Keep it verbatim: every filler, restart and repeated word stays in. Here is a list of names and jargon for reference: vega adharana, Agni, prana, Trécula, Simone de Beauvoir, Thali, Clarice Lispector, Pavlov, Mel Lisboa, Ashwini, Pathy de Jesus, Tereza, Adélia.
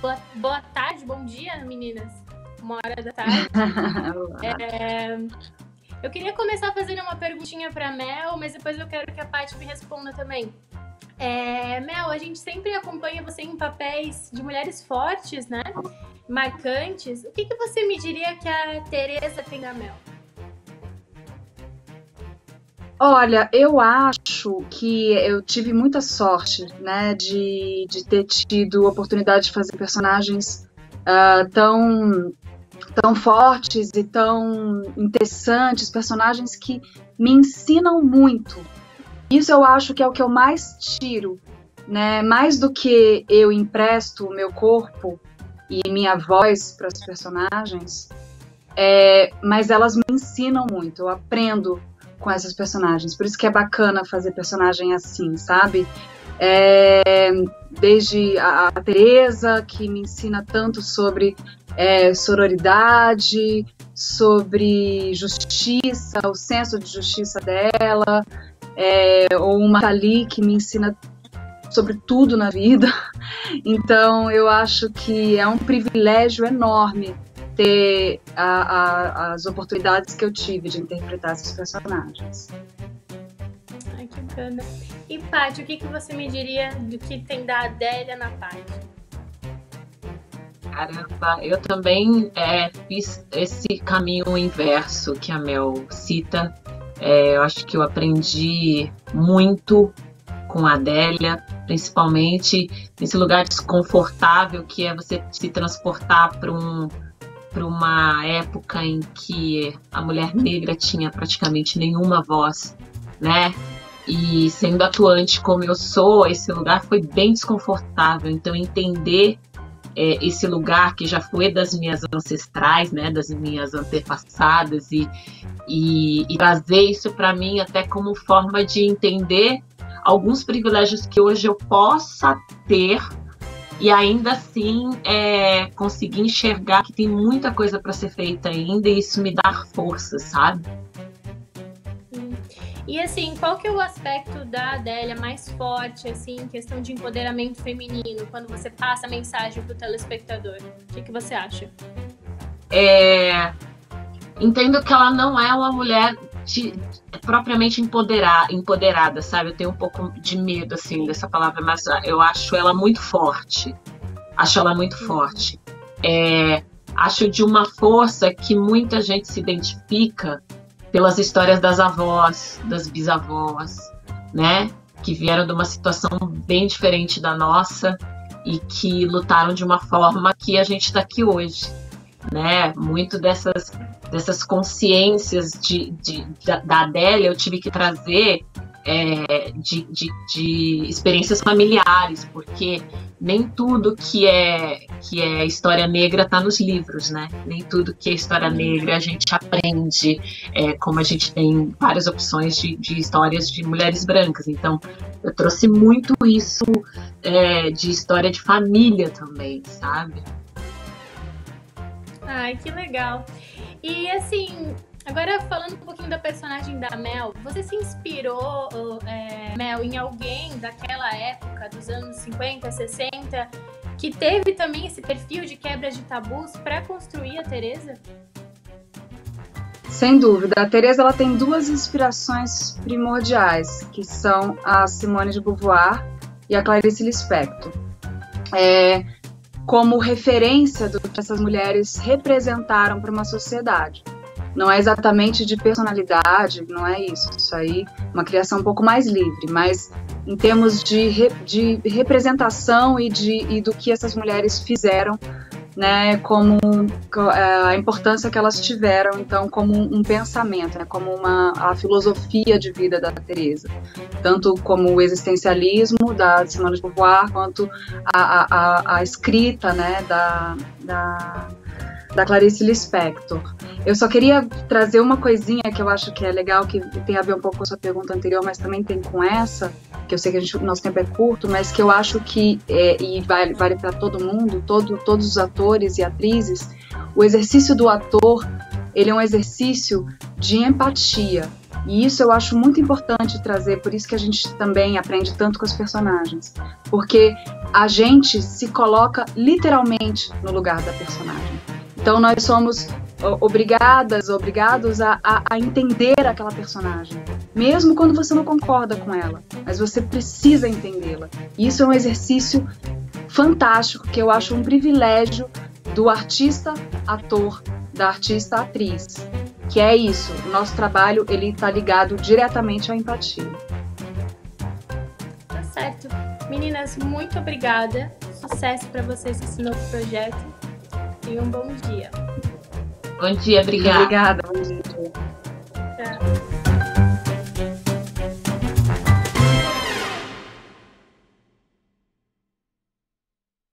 Boa, boa tarde, bom dia, meninas. Uma hora da tarde. é, eu queria começar fazendo uma perguntinha para Mel, mas depois eu quero que a Paty me responda também. É, Mel, a gente sempre acompanha você em papéis de mulheres fortes, né? Marcantes. O que, que você me diria que a Tereza tem da Mel? Olha, eu acho que eu tive muita sorte, né, de, de ter tido a oportunidade de fazer personagens uh, tão, tão fortes e tão interessantes, personagens que me ensinam muito. Isso eu acho que é o que eu mais tiro, né, mais do que eu empresto o meu corpo e minha voz para os personagens, é, mas elas me ensinam muito, eu aprendo com essas personagens, por isso que é bacana fazer personagem assim, sabe? É, desde a, a Tereza, que me ensina tanto sobre é, sororidade, sobre justiça, o senso de justiça dela, é, ou uma Thali, que me ensina sobre tudo na vida. Então eu acho que é um privilégio enorme ter a, a, as oportunidades que eu tive de interpretar esses personagens. Ai, que bacana. E, Paty, o que, que você me diria do que tem da Adélia na Paty? Caramba, eu também é, fiz esse caminho inverso que a Mel cita. É, eu acho que eu aprendi muito com a Adélia, principalmente nesse lugar desconfortável que é você se transportar para um para uma época em que a mulher negra tinha praticamente nenhuma voz, né? E sendo atuante como eu sou, esse lugar foi bem desconfortável. Então entender é, esse lugar que já foi das minhas ancestrais, né? Das minhas antepassadas e, e, e trazer isso para mim até como forma de entender alguns privilégios que hoje eu possa ter. E ainda assim, é, consegui enxergar que tem muita coisa para ser feita ainda e isso me dá força, sabe? Sim. E assim, qual que é o aspecto da Adélia mais forte, assim, em questão de empoderamento feminino, quando você passa a mensagem para o telespectador? O que, que você acha? É, entendo que ela não é uma mulher de, propriamente empoderar, empoderada, sabe? Eu tenho um pouco de medo, assim, dessa palavra, mas eu acho ela muito forte. Acho ela muito forte. É, acho de uma força que muita gente se identifica pelas histórias das avós, das bisavós, né? Que vieram de uma situação bem diferente da nossa e que lutaram de uma forma que a gente está aqui hoje, né? Muito dessas, dessas consciências de, de, da, da Adélia eu tive que trazer é, de, de, de experiências familiares, porque nem tudo que é, que é história negra está nos livros, né? Nem tudo que é história negra a gente aprende, é, como a gente tem várias opções de, de histórias de mulheres brancas. Então eu trouxe muito isso é, de história de família também, sabe? Ai, que legal. E assim, agora falando um pouquinho da personagem da Mel, você se inspirou, é, Mel, em alguém daquela época, dos anos cinquenta, sessenta, que teve também esse perfil de quebra de tabus para construir a Tereza? Sem dúvida. A Tereza, ela tem duas inspirações primordiais, que são a Simone de Beauvoir e a Clarice Lispector. É... como referência do que essas mulheres representaram para uma sociedade. Não é exatamente de personalidade, não é isso, isso aí é uma criação um pouco mais livre, mas em termos de, de representação e, de, e do que essas mulheres fizeram, né, como a importância que elas tiveram, então, como um pensamento, né, como uma, a filosofia de vida da Tereza, tanto como o existencialismo da Simone de Beauvoir, quanto a, a, a escrita, né, da, da, da Clarice Lispector. Eu só queria trazer uma coisinha que eu acho que é legal, que tem a ver um pouco com a sua pergunta anterior, mas também tem com essa, que eu sei que a gente, nosso tempo é curto, mas que eu acho que, é, e vale, vale para todo mundo, todo, todos os atores e atrizes, o exercício do ator, ele é um exercício de empatia, E isso eu acho muito importante trazer, por isso que a gente também aprende tanto com os personagens, porque a gente se coloca literalmente no lugar da personagem. Então nós somos obrigadas, obrigados a, a, a entender aquela personagem, mesmo quando você não concorda com ela, mas você precisa entendê-la. Isso é um exercício fantástico, que eu acho um privilégio do artista-ator, da artista-atriz, que é isso, o nosso trabalho ele está ligado diretamente à empatia. Tá certo. Meninas, muito obrigada, sucesso para vocês nesse novo projeto e um bom dia. Bom dia, obrigada. Obrigada, bom dia.